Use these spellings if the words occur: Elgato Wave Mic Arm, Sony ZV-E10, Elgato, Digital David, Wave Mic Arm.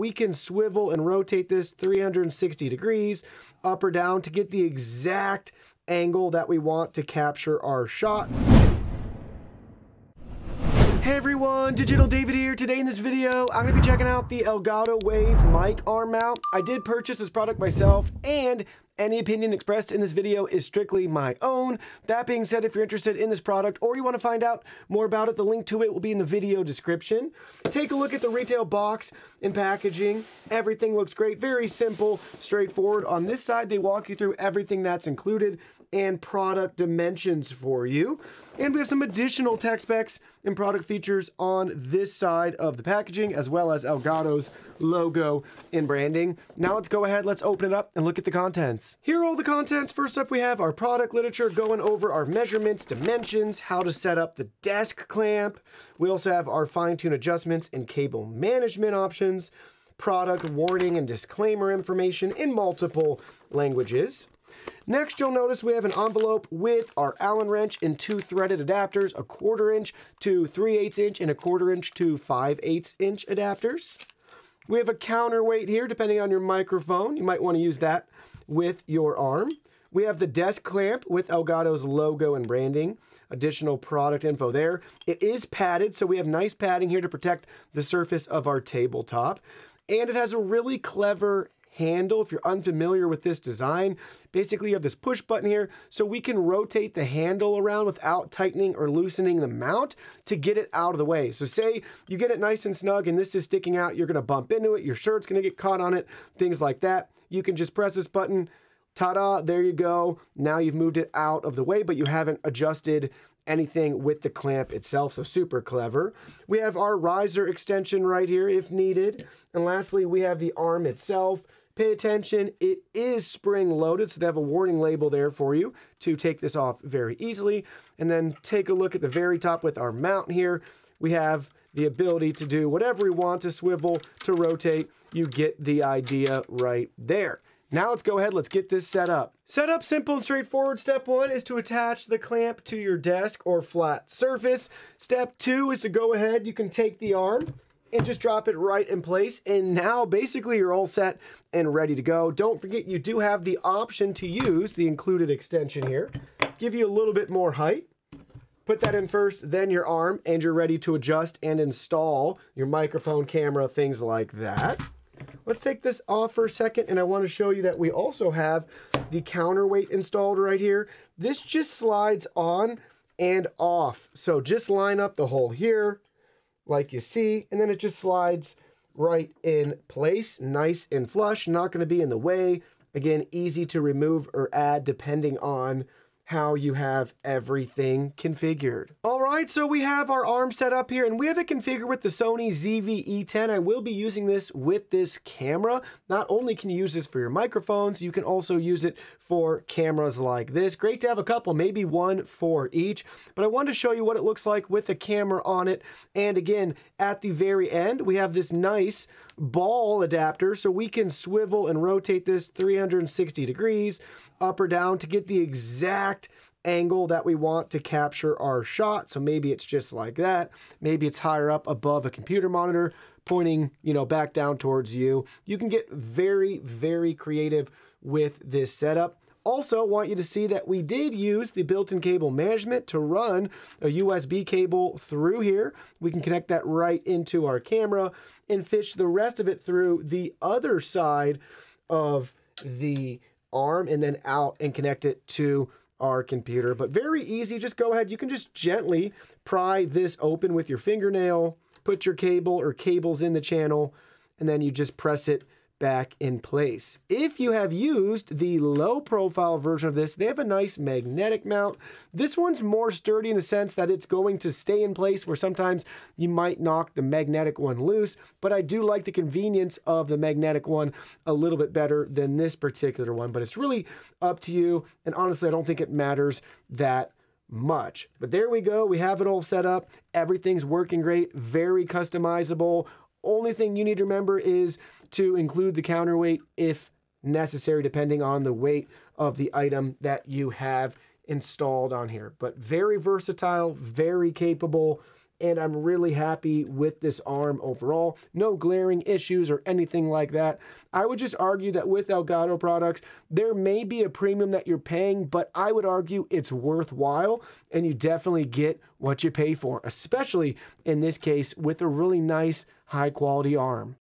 we can swivel and rotate this 360 degrees up or down to get the exact angle that we want to capture our shot. Hey everyone, Digital David here. Today in this video, I'm gonna be checking out the Elgato Wave Mic Arm mount. I did purchase this product myself, and any opinion expressed in this video is strictly my own. That being said, if you're interested in this product or you want to find out more about it, the link to it will be in the video description. Take a look at the retail box and packaging. Everything looks great, very simple, straightforward. On this side, they walk you through everything that's included and product dimensions for you. And we have some additional tech specs and product features on this side of the packaging, as well as Elgato's logo and branding. Now let's go ahead, let's open it up and look at the contents. Here are all the contents. First up, we have our product literature going over our measurements, dimensions, how to set up the desk clamp. We also have our fine-tune adjustments and cable management options, product warning and disclaimer information in multiple languages. Next, you'll notice we have an envelope with our Allen wrench and two threaded adapters, a 1/4 inch to 3/8 inch and a 1/4 inch to 5/8 inch adapters. We have a counterweight here, depending on your microphone. You might want to use that with your arm. We have the desk clamp with Elgato's logo and branding. Additional product info there. It is padded, so we have nice padding here to protect the surface of our tabletop. And it has a really clever handle. If you're unfamiliar with this design, basically you have this push button here so we can rotate the handle around without tightening or loosening the mount to get it out of the way. So say you get it nice and snug and this is sticking out, you're going to bump into it, your shirt's going to get caught on it, things like that. You can just press this button, ta-da, there you go. Now you've moved it out of the way, but you haven't adjusted anything with the clamp itself, so super clever. We have our riser extension right here if needed. And lastly, we have the arm itself. Pay attention, it is spring loaded, so they have a warning label there for you to take this off very easily. And then take a look at the very top with our mount here. We have the ability to do whatever we want, to swivel, to rotate. You get the idea right there. Now let's go ahead, let's get this set up. Set up simple and straightforward. Step one is to attach the clamp to your desk or flat surface. Step two is to go ahead, you can take the arm and just drop it right in place. And now basically you're all set and ready to go. Don't forget, you do have the option to use the included extension here. Give you a little bit more height. Put that in first, then your arm, and you're ready to adjust and install your microphone, camera, things like that. Let's take this off for a second, and I want to show you that we also have the counterweight installed right here. This just slides on and off. So just line up the hole here, like you see, and then it just slides right in place, nice and flush, not going to be in the way. Again, easy to remove or add depending on how you have everything configured. All right, so we have our arm set up here, and we have it configured with the Sony ZV-E10. I will be using this with this camera. Not only can you use this for your microphones, you can also use it for cameras like this. Great to have a couple, maybe one for each, but I wanted to show you what it looks like with the camera on it. And again, at the very end, we have this nice ball adapter, so we can swivel and rotate this 360 degrees up or down to get the exact angle that we want to capture our shot. So maybe it's just like that. Maybe it's higher up above a computer monitor pointing, you know, back down towards you. You can get very, very creative with this setup. Also want you to see that we did use the built-in cable management to run a USB cable through here. We can connect that right into our camera and fish the rest of it through the other side of the arm and then out and connect it to our computer. But very easy, just go ahead. You can just gently pry this open with your fingernail, put your cable or cables in the channel, and then you just press it back in place. If you have used the low profile version of this, they have a nice magnetic mount. This one's more sturdy in the sense that it's going to stay in place, where sometimes you might knock the magnetic one loose, but I do like the convenience of the magnetic one a little bit better than this particular one, but it's really up to you. And honestly, I don't think it matters that much. But there we go. We have it all set up. Everything's working great, very customizable. Only thing you need to remember is to include the counterweight if necessary, depending on the weight of the item that you have installed on here. But very versatile, very capable, and I'm really happy with this arm overall. No glaring issues or anything like that. I would just argue that with Elgato products, there may be a premium that you're paying, but I would argue it's worthwhile, and you definitely get what you pay for, especially in this case with a really nice high quality arm.